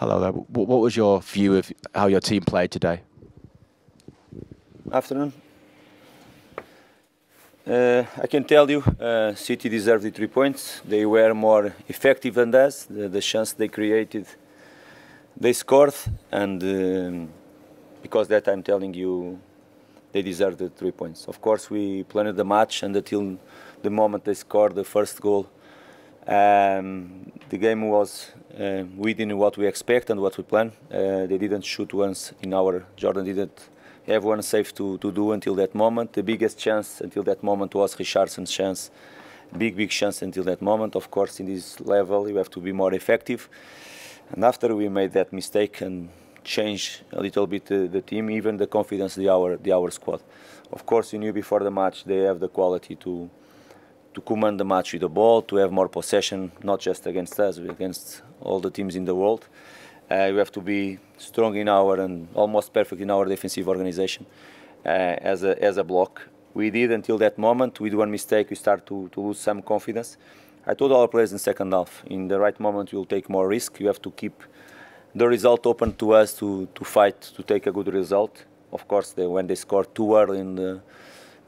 Hello there. What was your view of how your team played today? Afternoon. I can tell you, City deserved the 3 points. They were more effective than us. The chance they created, they scored, and because that I'm telling you, they deserved the 3 points. Of course, we planned the match, and until the moment they scored the first goal, the game was within what we expect and what we plan. They didn't shoot once in our. Jordan didn't have one save to do until that moment. The biggest chance until that moment was Richarlison's chance. Big chance until that moment. Of course, in this level, you have to be more effective. And after we made that mistake and changed a little bit the team, even the confidence of our squad. Of course, we knew before the match they have the quality to command the match with the ball, to have more possession, not just against us, but against all the teams in the world. We have to be strong in our and almost perfect in our defensive organization as a block. We did until that moment. With one mistake, we start to lose some confidence. I told our players in the second half, in the right moment, you'll take more risk. You have to keep the result open to us to fight, to take a good result. Of course, when they scored too early in the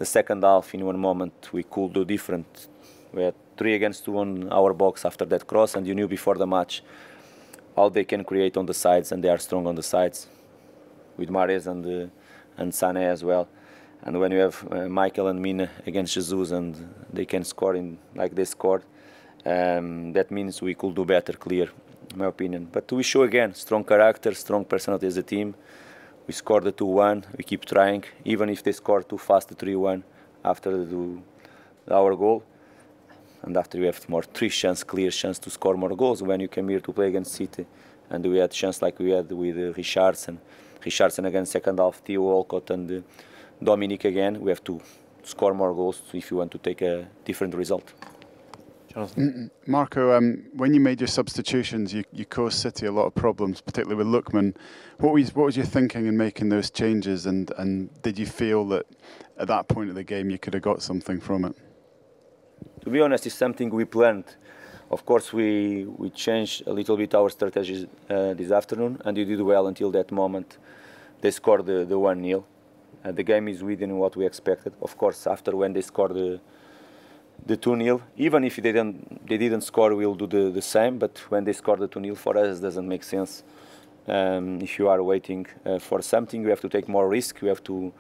second half, in one moment, we could do different. We had 3 against 2 on our box after that cross, and you knew before the match how they can create on the sides, and they are strong on the sides, with Mahrez and Sané as well. And when you have Michael and Mina against Jesus, and they can score like they scored, that means we could do better, clear, in my opinion. But we show again, strong character, strong personality as a team. We scored the 2-1, we keep trying, even if they score too fast the 3-1 after our goal. And after we have more clear chance to score more goals. When you came here to play against City, and we had chance like we had with Richarlison again second half, Theo Walcott and Dominic again, we have to score more goals if you want to take a different result. Jonathan. Marco, when you made your substitutions, you caused City a lot of problems, particularly with Lookman. What was your thinking in making those changes, and did you feel that at that point of the game you could have got something from it? To be honest, it's something we planned. Of course, we changed a little bit our strategies this afternoon, and we did well until that moment. They scored the 1-0. The game is within what we expected. Of course, after when they scored the 2-0, even if they didn't score, we'll do the same. But when they scored the 2-0, for us, it doesn't make sense. If you are waiting for something, we have to take more risk. We have to,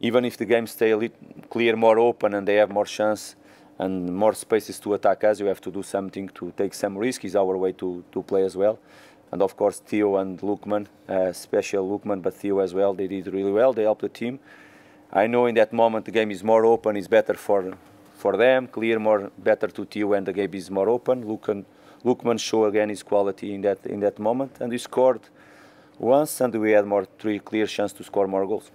even if the game stays a little clear, more open, and they have more chance and more spaces to attack us, you have to do something to take some risk. Is our way to play as well. And of course, Theo and Lookman, special Lookman, but Theo as well, they did really well. They helped the team. I know in that moment the game is more open, it's better for them, clear, more better to Theo, and the game is more open. Lookman showed again his quality in that moment, and he scored once, and we had more 3 clear chances to score more goals.